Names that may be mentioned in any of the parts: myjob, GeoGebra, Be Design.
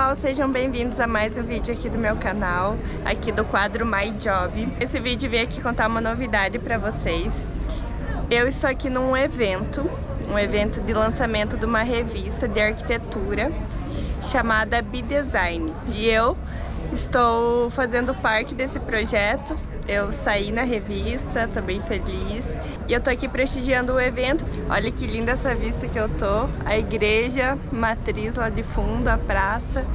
pessoal, sejam bem-vindos a mais um vídeo aqui do meu canal, aqui do quadro My Job. Esse vídeo veio aqui contar uma novidade pra vocês. Eu estou aqui num evento, de lançamento de uma revista de arquitetura chamada Be Design. E eu estou fazendo parte desse projeto. Eu saí na revista, tô bem feliz. E eu tô aqui prestigiando o evento. Olha que linda essa vista que eu tô. A igreja matriz lá de fundo, a praça.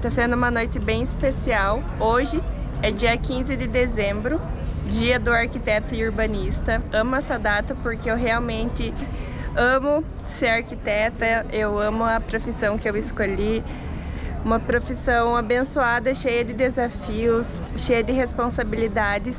Tá sendo uma noite bem especial. Hoje é dia 15 de dezembro, dia do arquiteto e urbanista. Amo essa data porque eu realmente amo ser arquiteta. Eu amo a profissão que eu escolhi. Uma profissão abençoada, cheia de desafios, cheia de responsabilidades,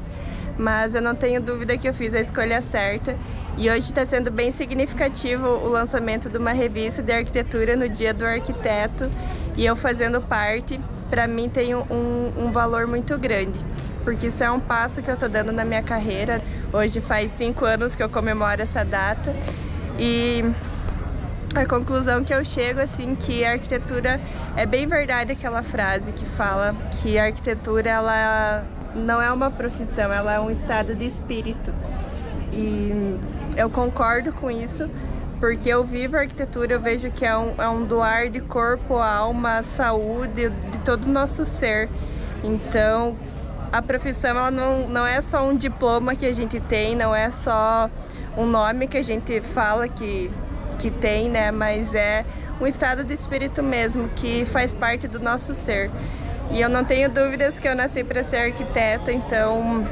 mas eu não tenho dúvida que eu fiz a escolha certa. E hoje está sendo bem significativo o lançamento de uma revista de arquitetura no Dia do Arquiteto, e eu fazendo parte, para mim tem um valor muito grande, porque isso é um passo que eu estou dando na minha carreira. Hoje faz 5 anos que eu comemoro essa data, e a conclusão que eu chego, assim, que a arquitetura, é bem verdade aquela frase que fala que a arquitetura, ela não é uma profissão, ela é um estado de espírito. E eu concordo com isso, porque eu vivo a arquitetura, eu vejo que é um doar de corpo, alma, saúde, de todo o nosso ser. Então, a profissão, ela não é só um diploma que a gente tem, não é só um nome que a gente fala que tem, né? Mas é um estado de espírito mesmo, que faz parte do nosso ser. E eu não tenho dúvidas que eu nasci para ser arquiteta, então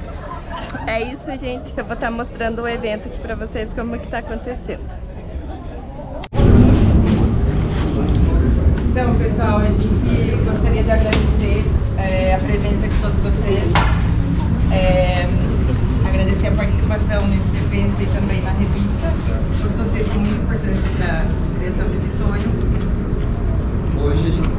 é isso, gente. Eu vou estar mostrando o evento aqui para vocês, como que tá acontecendo. Então, pessoal, a gente gostaria de agradecer a presença de todos vocês, agradecer a participação nesse evento e também na revista. Todos vocês são muito importantes na criação desse sonho. Hoje a gente